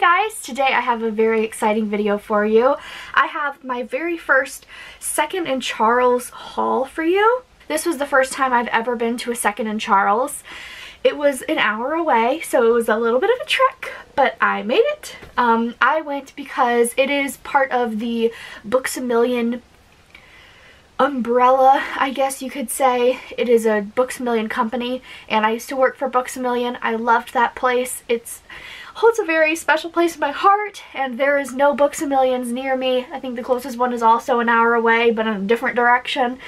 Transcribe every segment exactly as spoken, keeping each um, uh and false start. Hey guys, today I have a very exciting video for you. I have my very first Second and Charles haul for you. This was the first time I've ever been to a Second and Charles. It was an hour away, so it was a little bit of a trek, but I made it. Um, I went because it is part of the Books a Million umbrella, I guess you could say. It is a Books a Million company, and I used to work for Books a Million. I loved that place. It's holds a very special place in my heart, and there is no Books a Millions near me. I think the closest one is also an hour away, but in a different direction.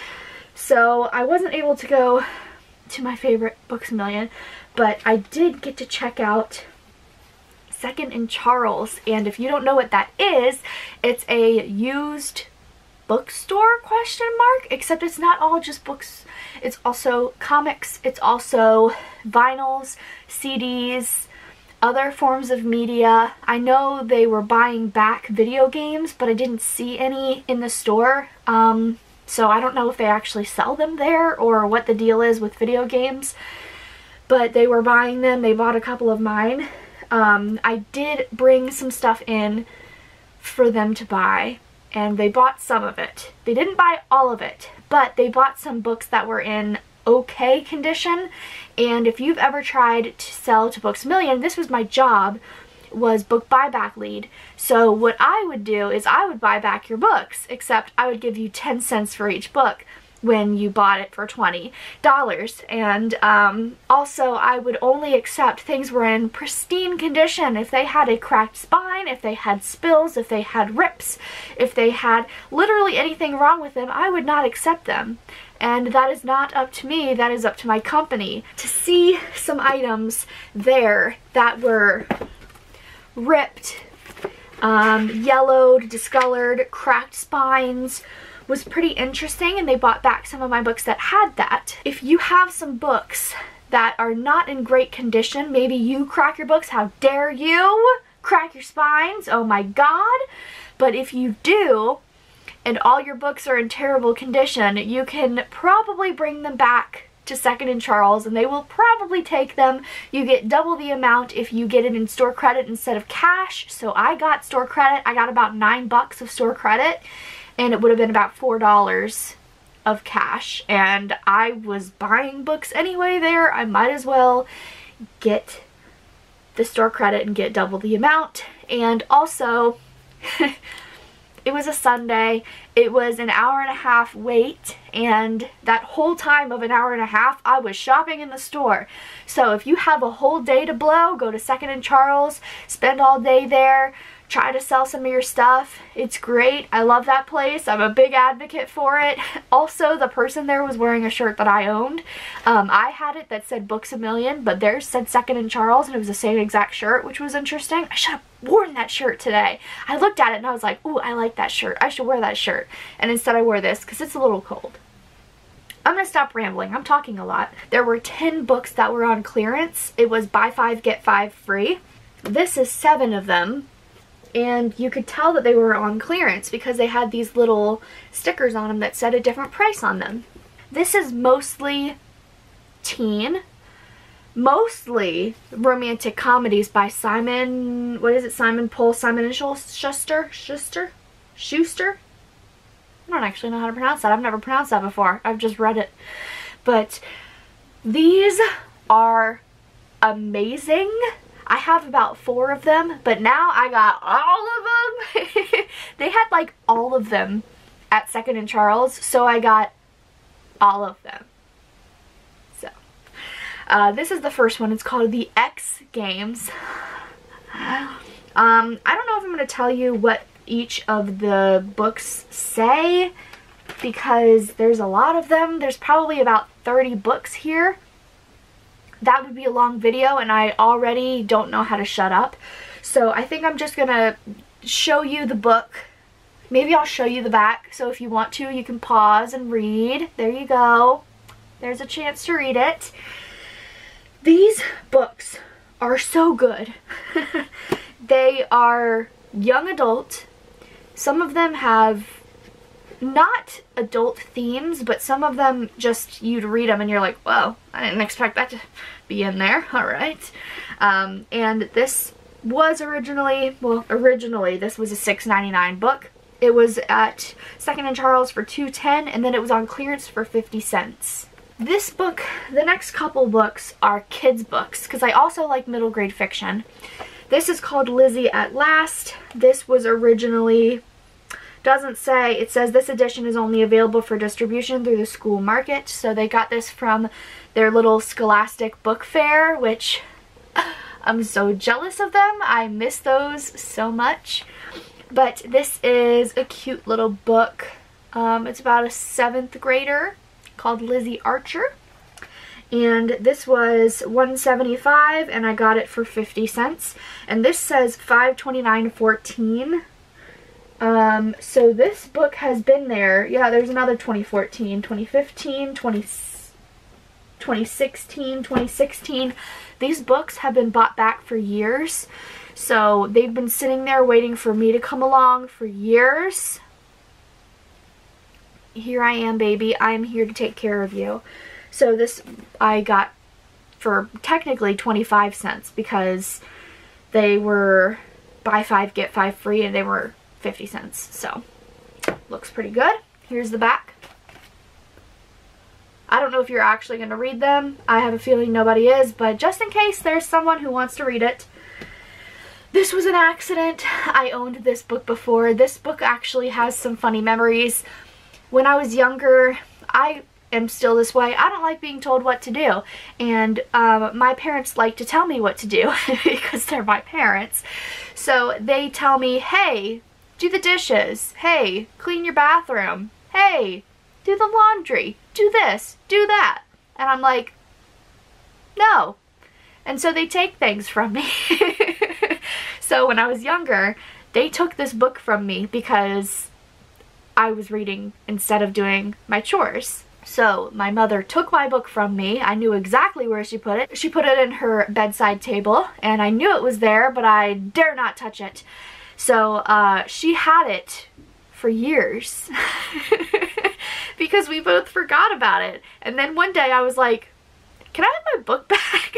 So I wasn't able to go to my favorite Books a Million, but I did get to check out Second and Charles. And if you don't know what that is, it's a used bookstore question mark, except it's not all just books. It's also comics. It's also vinyls, C Ds, other forms of media. I know they were buying back video games, but I didn't see any in the store, um, so I don't know if they actually sell them there or what the deal is with video games, but they were buying them. They bought a couple of mine. Um, I did bring some stuff in for them to buy, and they bought some of it. They didn't buy all of it, but they bought some books that were in okay condition. And if you've ever tried to sell to Books a Million, this was my job, was book buyback lead. So what I would do is I would buy back your books, except I would give you ten cents for each book when you bought it for twenty dollars. And um, also I would only accept things were in pristine condition. If they had a cracked spine, if they had spills, if they had rips, if they had literally anything wrong with them, I would not accept them. And that is not up to me, that is up to my company. To see some items there that were ripped, um, yellowed, discolored, cracked spines, was pretty interesting, and they bought back some of my books that had that. If you have some books that are not in great condition, maybe you crack your books, how dare you crack your spines, oh my god. But if you do, and all your books are in terrible condition, you can probably bring them back to Second and Charles, and they will probably take them. You get double the amount if you get it in store credit instead of cash. So I got store credit. I got about nine bucks of store credit, and it would have been about four dollars of cash. And I was buying books anyway there. I might as well get the store credit and get double the amount. And also it was a Sunday, it was an hour and a half wait, and that whole time of an hour and a half I was shopping in the store. So if you have a whole day to blow, go to Second and Charles, spend all day there, try to sell some of your stuff. It's great, I love that place, I'm a big advocate for it. Also, the person there was wearing a shirt that I owned. Um, I had it that said Books a Million, but theirs said Second and Charles, and it was the same exact shirt, which was interesting. I should have worn that shirt today. I looked at it and I was like, ooh, I like that shirt. I should wear that shirt. And instead I wore this because it's a little cold. I'm gonna stop rambling, I'm talking a lot. There were ten books that were on clearance. It was buy five, get five free. This is seven of them. And you could tell that they were on clearance because they had these little stickers on them that said a different price on them. This is mostly teen, mostly romantic comedies by Simon, what is it, Simon Pulse, Simon Schuster, Schuster, Schuster? I don't actually know how to pronounce that. I've never pronounced that before. I've just read it. But these are amazing. I have about four of them, but now I got all of them. They had like all of them at Second and Charles, so I got all of them. So, uh, this is the first one. It's called The X Games. Um, I don't know if I'm going to tell you what each of the books say because there's a lot of them. There's probably about thirty books here. That would be a long video, and I already don't know how to shut up. So I think I'm just gonna show you the book. Maybe I'll show you the back, so if you want to, you can pause and read. There you go. There's a chance to read it. These books are so good. They are young adult. Some of them have not adult themes, but some of them just, you'd read them and you're like, whoa, I didn't expect that to be in there. All right. Um, and this was originally, well, originally this was a six ninety-nine book. It was at Second and Charles for two ten, and then it was on clearance for fifty cents. This book, the next couple books, are kids books, because I also like middle grade fiction. This is called Lizzie at Last. This was originally, doesn't say, it says this edition is only available for distribution through the school market. So they got this from their little Scholastic Book Fair, which I'm so jealous of them. I miss those so much. But this is a cute little book. Um, it's about a seventh grader called Lizzie Archer, and this was one seventy-five, and I got it for fifty cents, and this says five twenty-nine fourteen. Um so this book has been there. Yeah, there's another twenty fourteen, twenty fifteen, twenty sixteen, twenty sixteen. These books have been bought back for years, so they've been sitting there waiting for me to come along for years. Here I am, baby. I'm here to take care of you. So this I got for technically twenty-five cents, because they were buy five, get five free, and they were fifty cents. So looks pretty good. Here's the back. I don't know if you're actually going to read them. I have a feeling nobody is, but just in case there's someone who wants to read it. This was an accident. I owned this book before. This book actually has some funny memories. When I was younger, I am still this way. I don't like being told what to do, and um, my parents like to tell me what to do because they're my parents. So they tell me, hey, do the dishes. Hey, clean your bathroom. Hey, do the laundry. Do this, do that. And I'm like, no. And so they take things from me. So when I was younger, they took this book from me because I was reading instead of doing my chores. So my mother took my book from me. I knew exactly where she put it. She put it in her bedside table, and I knew it was there, but I dare not touch it. So uh, she had it for years because we both forgot about it. And then one day I was like, can I have my book back?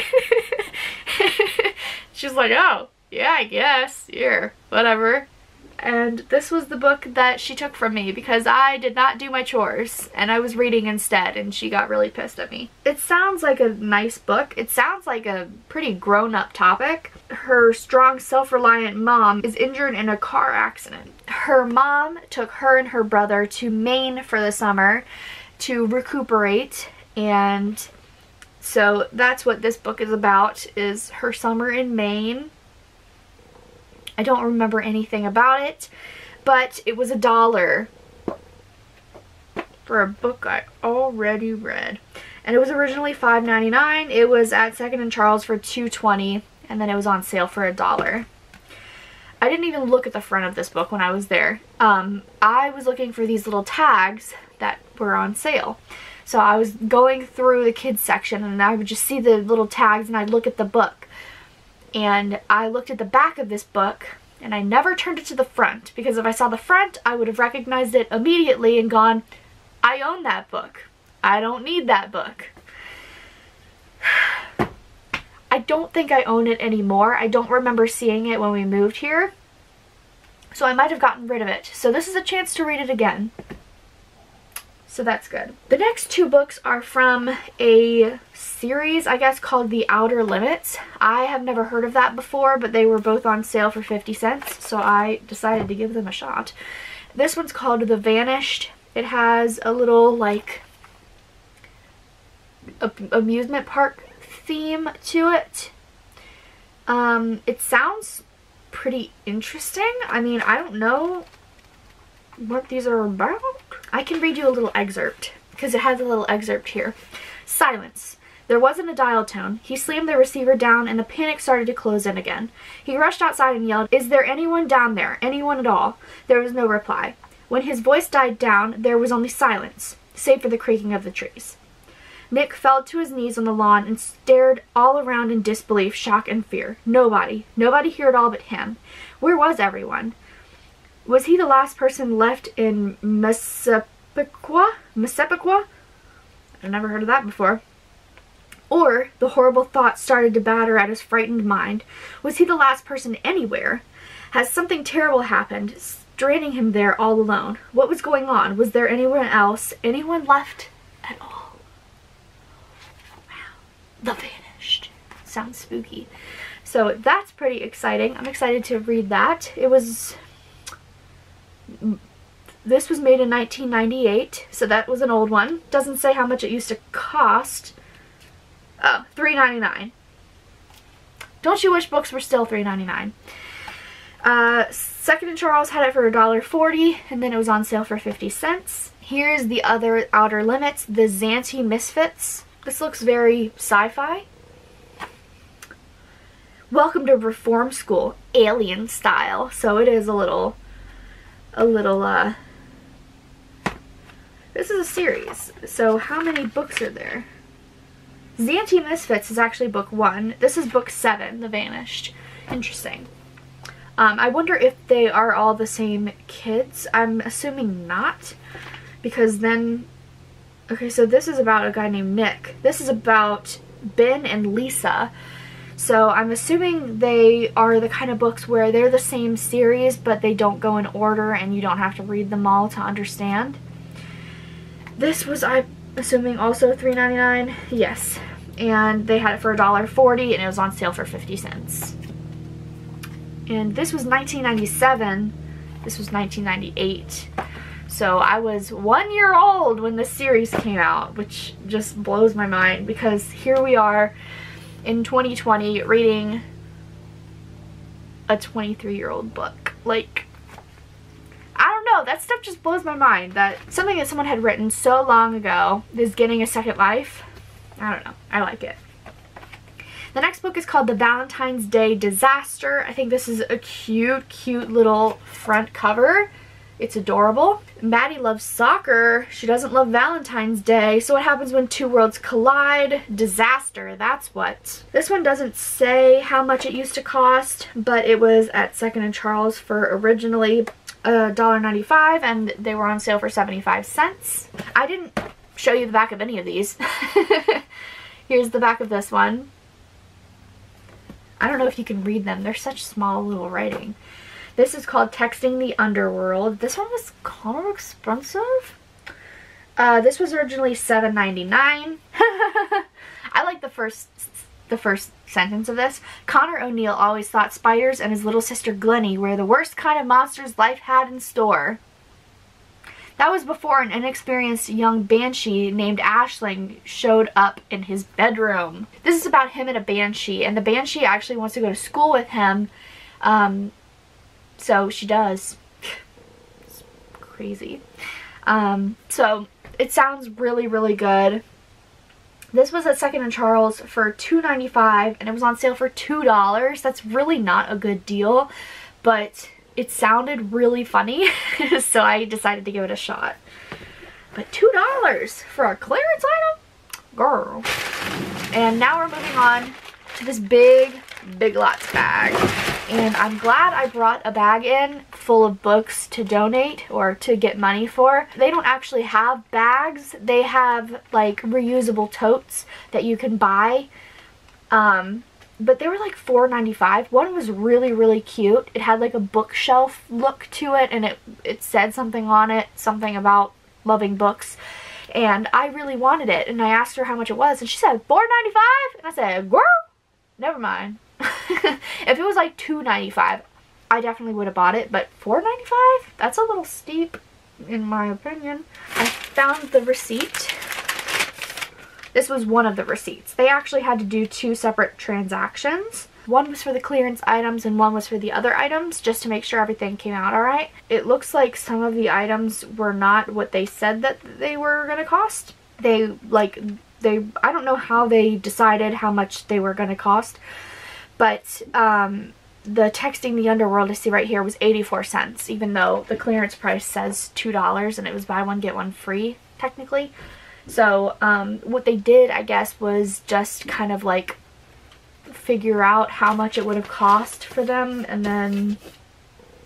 She's like, oh, yeah, I guess. Here, whatever. And this was the book that she took from me because I did not do my chores and I was reading instead, and she got really pissed at me. It sounds like a nice book. It sounds like a pretty grown-up topic. Her strong, self-reliant mom is injured in a car accident. Her mom took her and her brother to Maine for the summer to recuperate, and so that's what this book is about, is her summer in Maine. I don't remember anything about it, but it was a dollar for a book I already read. And it was originally five ninety-nine. It was at Second and Charles for two twenty, and then it was on sale for a dollar. I didn't even look at the front of this book when I was there. Um, I was looking for these little tags that were on sale. So I was going through the kids section, and I would just see the little tags, and I'd look at the book. And I looked at the back of this book, and I never turned it to the front, because if I saw the front, I would have recognized it immediately and gone, I own that book. I don't need that book. I don't think I own it anymore. I don't remember seeing it when we moved here, so I might have gotten rid of it. So this is a chance to read it again. So that's good. The next two books are from a series, I guess, called The Outer Limits. I have never heard of that before, but they were both on sale for fifty cents, so I decided to give them a shot. This one's called The Vanished. It has a little, like, amusement park theme to it. Um, it sounds pretty interesting. I mean, I don't know what these are about. I can read you a little excerpt, because it has a little excerpt here. Silence. There wasn't a dial tone. He slammed the receiver down, and the panic started to close in again. He rushed outside and yelled, "Is there anyone down there? Anyone at all?" There was no reply. When his voice died down, there was only silence, save for the creaking of the trees. Nick fell to his knees on the lawn and stared all around in disbelief, shock, and fear. Nobody. Nobody here at all but him. Where was everyone? Was he the last person left in Massapequa? Massapequa? I've never heard of that before. Or, the horrible thoughts started to batter at his frightened mind, was he the last person anywhere? Has something terrible happened, stranding him there all alone? What was going on? Was there anyone else, anyone left at all? Wow. The Vanished. Sounds spooky. So that's pretty exciting. I'm excited to read that. It was... This was made in nineteen ninety-eight, so that was an old one. Doesn't say how much it used to cost. Oh, three ninety-nine. Don't you wish books were still three ninety-nine? Uh, Second and Charles had it for a dollar forty, and then it was on sale for fifty cents. Here's the other Outer Limits, the Zanti Misfits. This looks very sci-fi. Welcome to Reform School, alien style. So it is a little, a little, uh, this is a series. So how many books are there? Zanti Misfits is actually book one. This is book seven, The Vanished. Interesting. Um, I wonder if they are all the same kids. I'm assuming not, because then... Okay, so this is about a guy named Nick. This is about Ben and Lisa. So I'm assuming they are the kind of books where they're the same series, but they don't go in order and you don't have to read them all to understand. This was, I... assuming also three ninety-nine, yes, and they had it for a dollar forty, and it was on sale for fifty cents. And this was nineteen ninety-seven, this was nineteen ninety-eight, so I was one year old when this series came out, which just blows my mind, because here we are in twenty twenty reading a twenty-three year old book. Like, no, that stuff just blows my mind, that something that someone had written so long ago is getting a second life. I don't know. I like it. The next book is called The Valentine's Day Disaster. I think this is a cute, cute little front cover. It's adorable. Maddie loves soccer. She doesn't love Valentine's Day. So what happens when two worlds collide? Disaster, that's what. This one doesn't say how much it used to cost, but it was at Second and Charles for originally a dollar ninety-five, and they were on sale for seventy-five cents. I didn't show you the back of any of these. Here's the back of this one. I don't know if you can read them. They're such small little writing. This is called Texting the Underworld. This one was kind of expensive. Uh, this was originally seven ninety-nine. I like the first the first sentence of this. Connor O'Neill always thought spiders and his little sister Glenny were the worst kind of monsters life had in store. That was before an inexperienced young banshee named Ashling showed up in his bedroom. This is about him and a banshee, and the banshee actually wants to go to school with him, um, so she does. It's crazy. Um, so it sounds really, really good. This was at Second and Charles for two ninety-five, and it was on sale for two dollars. That's really not a good deal, but it sounded really funny, so I decided to give it a shot. But two dollars for a clearance item? Girl. And now we're moving on to this big, Big Lots bag. And I'm glad I brought a bag in full of books to donate or to get money for. They don't actually have bags. They have like reusable totes that you can buy. Um, but they were like four ninety-five. One was really, really cute. It had like a bookshelf look to it, and it, it said something on it, something about loving books. And I really wanted it, and I asked her how much it was, and she said four ninety-five, and I said, girl, never mind. If it was like two ninety-five, I definitely would have bought it, but four ninety-five? That's a little steep, in my opinion. I found the receipt. This was one of the receipts. They actually had to do two separate transactions. One was for the clearance items and one was for the other items, just to make sure everything came out all right. It looks like some of the items were not what they said that they were going to cost. They, like, they, I don't know how they decided how much they were going to cost. But um, the Texting the Underworld I see right here was eighty-four cents, even though the clearance price says two dollars, and it was buy one, get one free, technically. So um, what they did, I guess, was just kind of like figure out how much it would have cost for them and then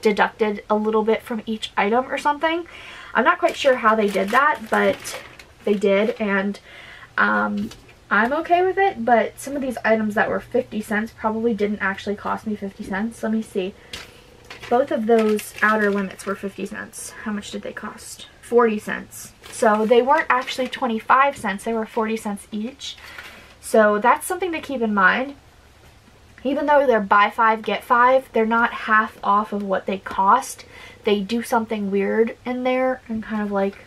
deducted a little bit from each item or something. I'm not quite sure how they did that, but they did, and um, I'm okay with it, but some of these items that were fifty cents probably didn't actually cost me fifty cents. Let me see. Both of those outer limits were fifty cents. How much did they cost? forty cents. So they weren't actually twenty-five cents, they were forty cents each. So that's something to keep in mind. Even though they're buy five, get five, they're not half off of what they cost. They do something weird in there and kind of like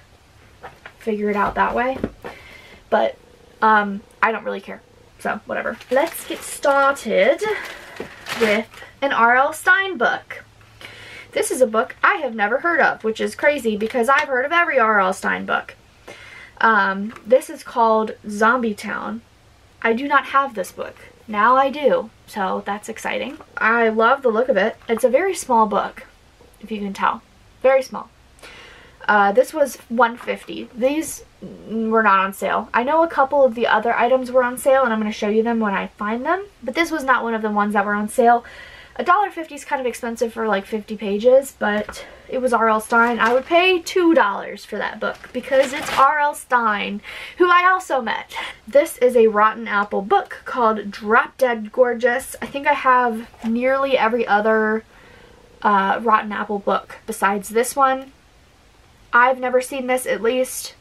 figure it out that way. But um, I don't really care, so whatever. Let's get started with an R L. Stein book. This is a book I have never heard of, which is crazy because I've heard of every R L. Stein book. Um, this is called Zombie Town. I do not have this book. Now I do, so that's exciting. I love the look of it. It's a very small book, if you can tell. Very small. Uh, this was one fifty. These were not on sale. I know a couple of the other items were on sale, and I'm going to show you them when I find them, but this was not one of the ones that were on sale. a dollar fifty is kind of expensive for like fifty pages, but it was R L. Stein. I would pay two dollars for that book because it's R L. Stein, who I also met. This is a Rotten Apple book called Drop Dead Gorgeous. I think I have nearly every other uh, Rotten Apple book besides this one. I've never seen this, at least.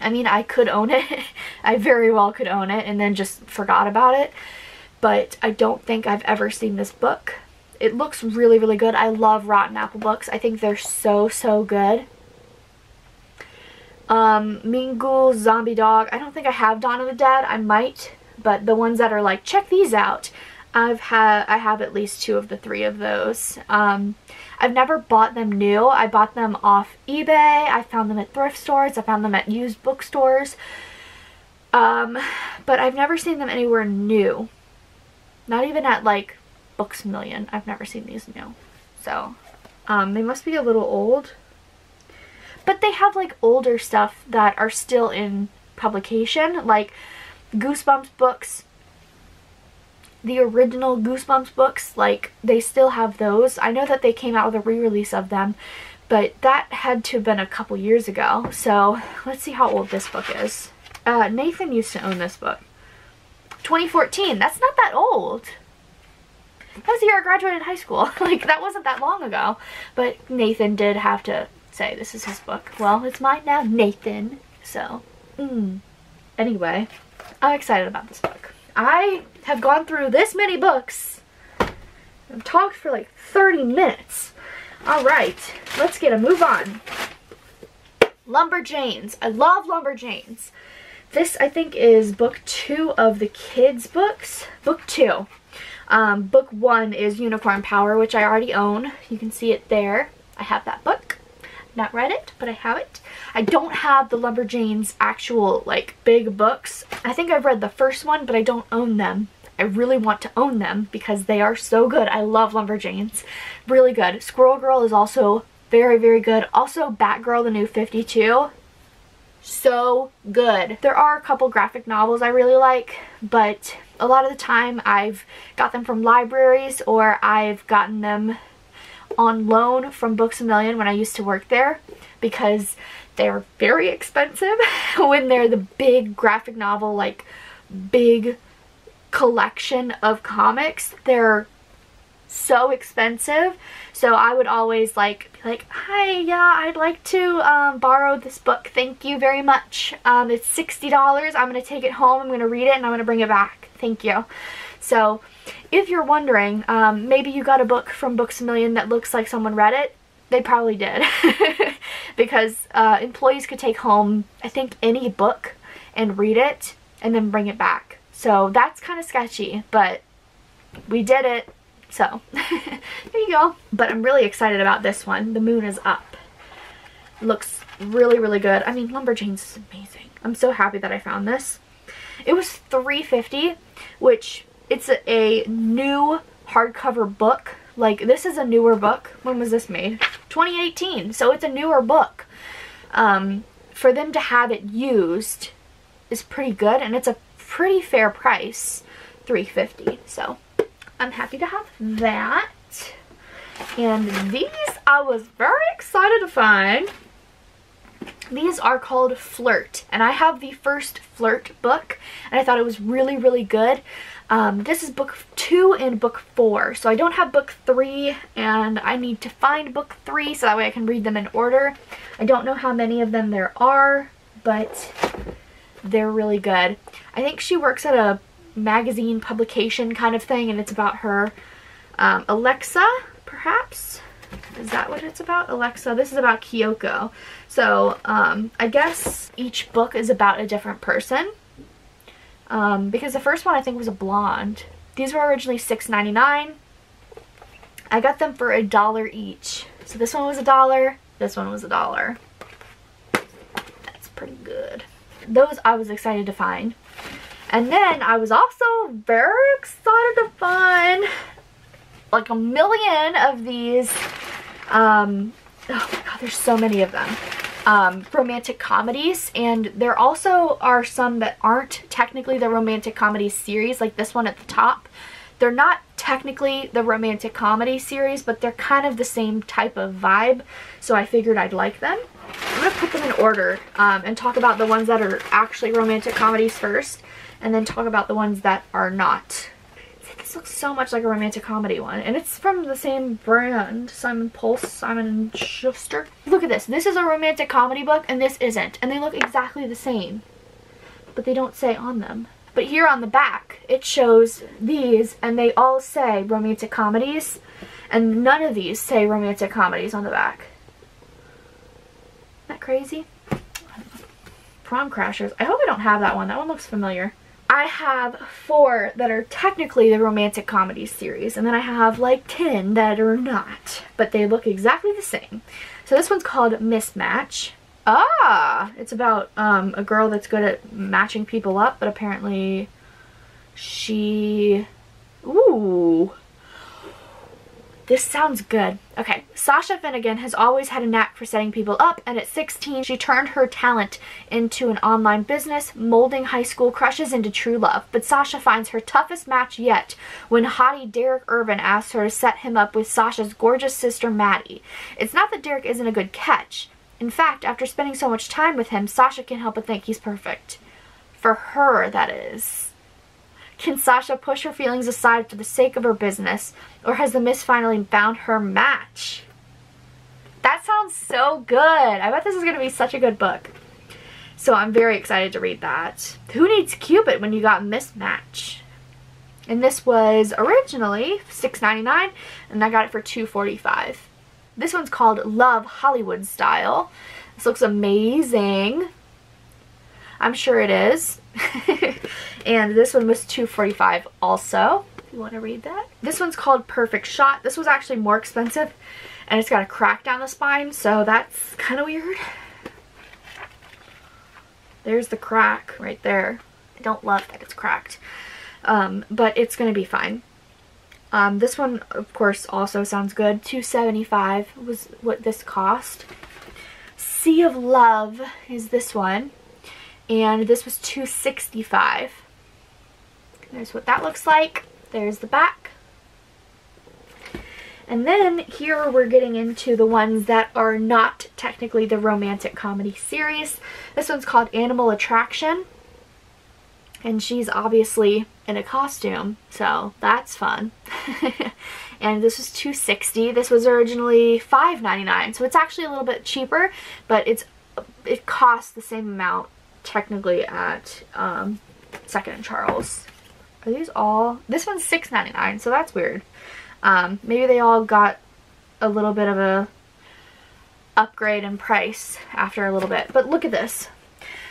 I mean, I could own it. I very well could own it and then just forgot about it. But I don't think I've ever seen this book. It looks really, really good. I love Rotten Apple books. I think they're so, so good. Um, Mean Ghouls, Zombie Dog. I don't think I have Dawn of the Dead. I might, but the ones that are like, check these out, I've had, I have at least two of the three of those. Um, I've never bought them new. I bought them off eBay. I found them at thrift stores. I found them at used bookstores. Um, but I've never seen them anywhere new. Not even at like Books a Million. I've never seen these new. So um, they must be a little old. But they have like older stuff that are still in publication. Like Goosebumps books. The original Goosebumps books. Like they still have those. I know that they came out with a re-release of them. But that had to have been a couple years ago. So let's see how old this book is. Uh, Nathan used to own this book. twenty fourteen, that's not that old. That was the year I graduated high school. Like, that wasn't that long ago. But Nathan did have to say, this is his book. Well, it's mine now, Nathan. So, mm. Anyway, I'm excited about this book. I have gone through this many books. I've talked for like thirty minutes. All right, let's get a move on. Lumberjanes. I love Lumberjanes. This, I think, is book two of the kids' books. Book two. Um, book one is Unicorn Power, which I already own. You can see it there. I have that book. Not read it, but I have it. I don't have the Lumberjanes actual, like, big books. I think I've read the first one, but I don't own them. I really want to own them because they are so good. I love Lumberjanes. Really good. Squirrel Girl is also very, very good. Also, Batgirl, the new fifty-two. So good. There are a couple graphic novels I really like, but a lot of the time I've got them from libraries or I've gotten them on loan from Books a Million when I used to work there because they're very expensive when they're the big graphic novel, like big collection of comics. They're so expensive, so I would always like be like, hi, yeah, I'd like to um borrow this book, thank you very much, um it's sixty dollars, I'm gonna take it home, I'm gonna read it, and I'm gonna bring it back, thank you. So if you're wondering, um maybe you got a book from Books a Million that looks like someone read it, they probably did. Because uh employees could take home, I think, any book and read it and then bring it back, so that's kind of sketchy, but we did it. So, there you go. But I'm really excited about this one. The Moon is Up. Looks really, really good. I mean, Lumberjanes is amazing. I'm so happy that I found this. It was three fifty, which it's a, a new hardcover book. Like, this is a newer book. When was this made? twenty eighteen. So, it's a newer book. Um, for them to have it used is pretty good. And it's a pretty fair price. three fifty. So, I'm happy to have that. And these I was very excited to find. These are called Flirt, and I have the first Flirt book, and I thought it was really, really good. Um, this is book two and book four, so I don't have book three, and I need to find book three so that way I can read them in order. I don't know how many of them there are, but they're really good. I think she works at a magazine publication kind of thing, and it's about her um, Alexa, perhaps? Is that what it's about? Alexa. This is about Kyoko. So um, I guess each book is about a different person. Um, because the first one I think was a blonde. These were originally six ninety-nine. I got them for a dollar each. So this one was a dollar. This one was a dollar. That's pretty good. Those I was excited to find. And then I was also very excited to find like a million of these. Um, oh my god, there's so many of them. Um, romantic comedies, and there also are some that aren't technically the romantic comedy series, like this one at the top. They're not technically the romantic comedy series, but they're kind of the same type of vibe, so I figured I'd like them. I'm gonna put them in order um, and talk about the ones that are actually romantic comedies first, and then talk about the ones that are not. This looks so much like a romantic comedy one, and it's from the same brand, Simon Pulse, Simon Schuster. Look at this. This is a romantic comedy book, and this isn't, and they look exactly the same, but they don't say on them. But here on the back, it shows these, and they all say romantic comedies, and none of these say romantic comedies on the back. Isn't that crazy? Prom Crashers. I hope I don't have that one. That one looks familiar. I have four that are technically the romantic comedy series, and then I have like ten that are not, but they look exactly the same. So this one's called Mismatch. Ah! It's about um, a girl that's good at matching people up, but apparently she... Ooh! This sounds good. Okay, Sasha Finnegan has always had a knack for setting people up, and at sixteen, she turned her talent into an online business, molding high school crushes into true love. But Sasha finds her toughest match yet when hottie Derek Irvin asks her to set him up with Sasha's gorgeous sister, Maddie. It's not that Derek isn't a good catch. In fact, after spending so much time with him, Sasha can't help but think he's perfect. For her, that is. Can Sasha push her feelings aside for the sake of her business, or has the miss finally found her match? That sounds so good. I bet this is going to be such a good book. So I'm very excited to read that. Who needs Cupid when you got Mismatch? And this was originally six ninety-nine, and I got it for two forty-five. This one's called Love Hollywood Style. This looks amazing. I'm sure it is. And this one was two forty-five also, if you want to read that. This one's called Perfect Shot. This was actually more expensive, and it's got a crack down the spine, so that's kind of weird. There's the crack right there. I don't love that it's cracked, um, but it's going to be fine. Um, this one, of course, also sounds good. two seventy-five was what this cost. Sea of Love is this one. And this was two sixty-five. There's what that looks like. There's the back. And then here we're getting into the ones that are not technically the romantic comedy series. This one's called Animal Attraction. And she's obviously in a costume, so that's fun. And this was two sixty. This was originally five ninety-nine, so it's actually a little bit cheaper, but it's it costs the same amount technically at um, Second and Charles. Are these all? This one's six ninety-nine, so that's weird. Um, maybe they all got a little bit of a upgrade in price after a little bit. But look at this.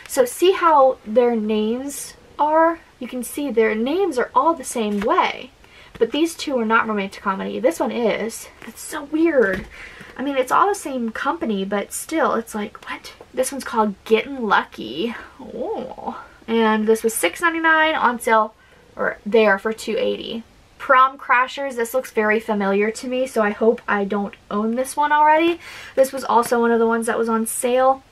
So see how their names are? You can see their names are all the same way. But these two are not romantic comedy. This one is. That's so weird. I mean, it's all the same company, but still, it's like, what? This one's called Gettin' Lucky. Oh. And this was six ninety-nine on sale, or there, for two eighty. Prom Crashers. This looks very familiar to me, so I hope I don't own this one already. This was also one of the ones that was on sale.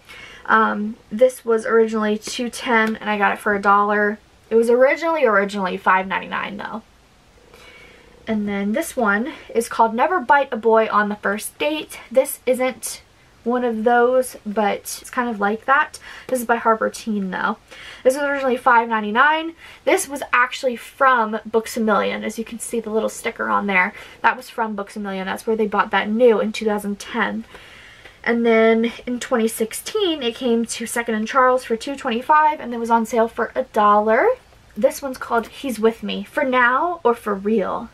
Um, this was originally two ten, and I got it for a dollar. It was originally, originally five ninety-nine, though. And then this one is called Never Bite a Boy on the First Date. This isn't one of those, but it's kind of like that. This is by Harper Teen though. This was originally five ninety-nine. This was actually from Books a Million, as you can see the little sticker on there. That was from Books a Million. That's where they bought that new in two thousand ten. And then in twenty sixteen, it came to Second and Charles for two twenty-five, and it was on sale for a dollar. This one's called He's With Me, For Now or For Real.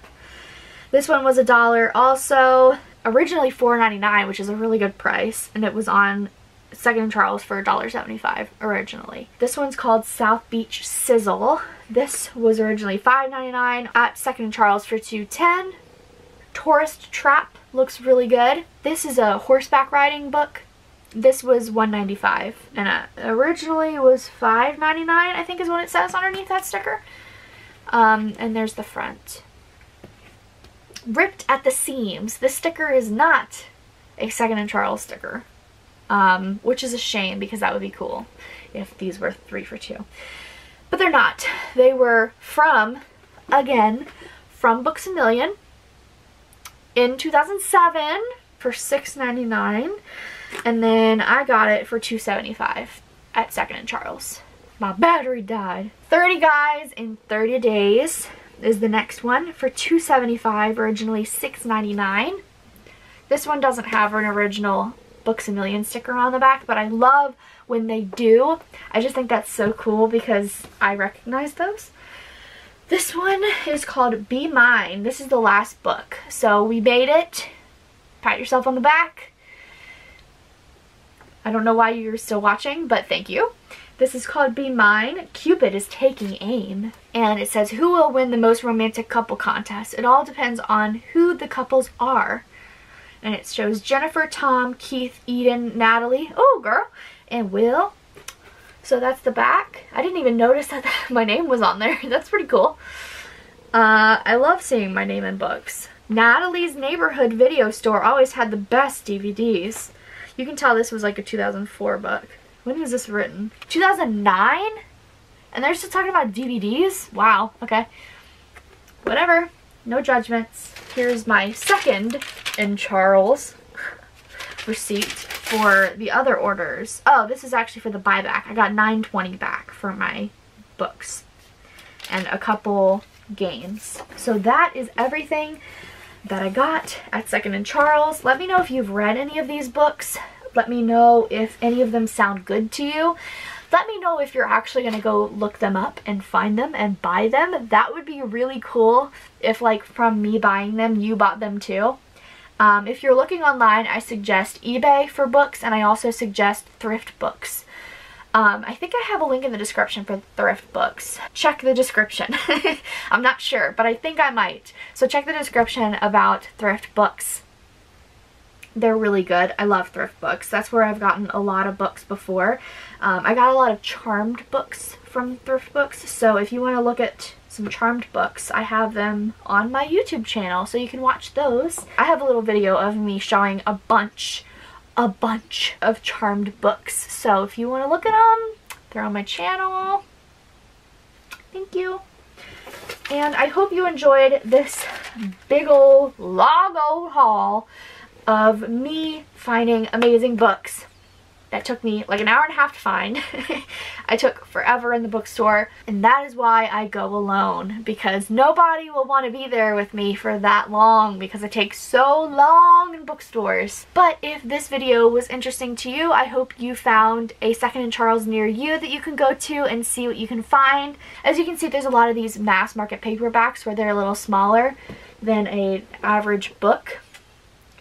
This one was a dollar also. Originally four ninety-nine, which is a really good price, and it was on Second and Charles for a dollar seventy-five originally. This one's called South Beach Sizzle. This was originally five ninety-nine at Second and Charles for two ten. Tourist Trap looks really good. This is a horseback riding book. This was one ninety-five, and it originally was five ninety-nine, I think is what it says underneath that sticker. Um, and there's the front. Ripped at the Seams. This sticker is not a Second and Charles sticker, um, which is a shame because that would be cool if these were three for two. But they're not. They were from, again, from Books a Million in two thousand seven for six ninety-nine, and then I got it for two seventy-five at Second and Charles. My battery died. thirty Guys in thirty Days is the next one for two seventy-five, originally six ninety-nine. This one doesn't have an original Books a Million sticker on the back, but I love when they do. I just think that's so cool because I recognize those. This one is called Be Mine. This is the last book. So we made it. Pat yourself on the back. I don't know why you're still watching, but thank you. This is called Be Mine. Cupid is taking aim. And it says, who will win the most romantic couple contest? It all depends on who the couples are. And it shows Jennifer, Tom, Keith, Eden, Natalie, oh girl, and Will. So that's the back. I didn't even notice that, that my name was on there. That's pretty cool. Uh, I love seeing my name in books. Natalie's Neighborhood Video Store always had the best D V Ds. You can tell this was like a two thousand four book. When was this written? two thousand nine? And they're still talking about D V Ds? Wow, okay. Whatever. No judgments. Here's my Second and Charles receipt for the other orders. Oh, this is actually for the buyback. I got nine twenty back for my books and a couple games. So that is everything that I got at Second and Charles. Let me know if you've read any of these books. Let me know if any of them sound good to you. Let me know if you're actually going to go look them up and find them and buy them. That would be really cool if, like, from me buying them, you bought them too. Um, if you're looking online, I suggest eBay for books, and I also suggest Thrift Books. Um, I think I have a link in the description for Thrift Books. Check the description. I'm not sure, but I think I might. So check the description about Thrift Books. They're really good. I love Thrift Books. That's where I've gotten a lot of books before. Um, I got a lot of charmed books from Thrift Books, so if you want to look at some charmed books, I have them on my YouTube channel, so you can watch those. I have a little video of me showing a bunch, a bunch of charmed books, so if you want to look at them, they're on my channel. Thank you. And I hope you enjoyed this big ol' log old haul of me finding amazing books that took me like an hour and a half to find. I took forever in the bookstore, and that is why I go alone, because nobody will want to be there with me for that long because it takes so long in bookstores. But if this video was interesting to you, I hope you found a Second and Charles near you that you can go to and see what you can find. As you can see, there's a lot of these mass market paperbacks where they're a little smaller than an average book.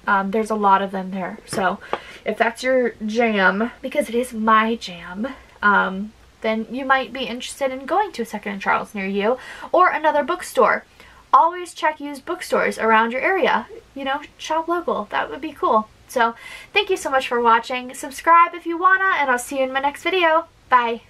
Um, there's a lot of them there, so if that's your jam, because it is my jam, um, then you might be interested in going to a Second and Charles near you or another bookstore. Always check used bookstores around your area. You know, shop local. That would be cool. So thank you so much for watching. Subscribe if you wanna, and I'll see you in my next video. Bye.